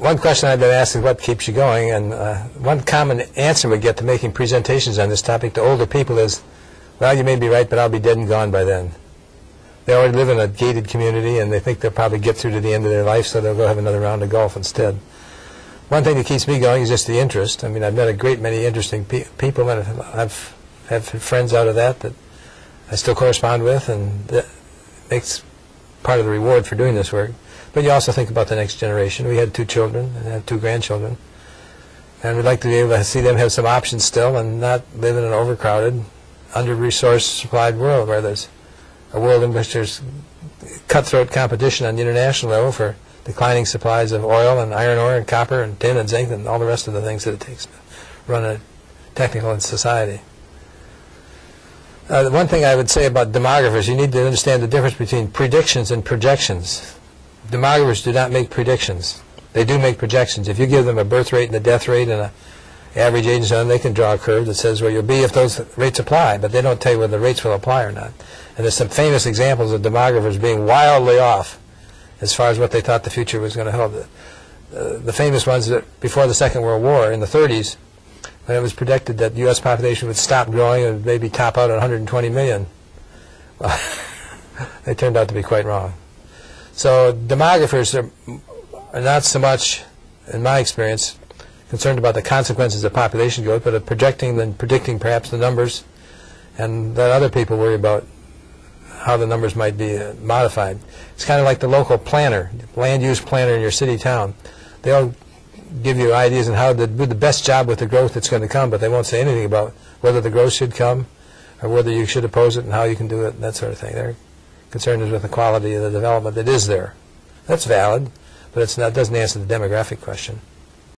One question I've been asked is what keeps you going, and one common answer we get to making presentations on this topic to older people is, well, you may be right, but I'll be dead and gone by then. They already live in a gated community, and they think they'll probably get through to the end of their life, so they'll go have another round of golf instead. One thing that keeps me going is just the interest. I mean, I've met a great many interesting people, and I've had friends out of that that I still correspond with, and that makes part of the reward for doing this work. But you also think about the next generation. We had two children and have two grandchildren, and we'd like to be able to see them have some options still and not live in an overcrowded, under-resourced, supplied world where there's a world in which there's cutthroat competition on the international level for declining supplies of oil and iron ore and copper and tin and zinc and all the rest of the things that it takes to run a technical society. One thing I would say about demographers, you need to understand the difference between predictions and projections. Demographers do not make predictions. They do make projections. If you give them a birth rate and a death rate and an average age and so on, they can draw a curve that says where you'll be if those rates apply, but they don't tell you whether the rates will apply or not. And there's some famous examples of demographers being wildly off as far as what they thought the future was going to hold. The famous ones that before the Second World War in the 30s, when it was predicted that the U.S. population would stop growing and maybe top out at 120 million. Well, they turned out to be quite wrong. So demographers are not so much, in my experience, concerned about the consequences of population growth, but of projecting and predicting perhaps the numbers, and that other people worry about how the numbers might be modified. It's kind of like the local planner, land use planner in your city town. They'll give you ideas on how to do the best job with the growth that's going to come, but they won't say anything about whether the growth should come or whether you should oppose it and how you can do it and that sort of thing. They're concerned is with the quality of the development that is there. That's valid, but it doesn't answer the demographic question.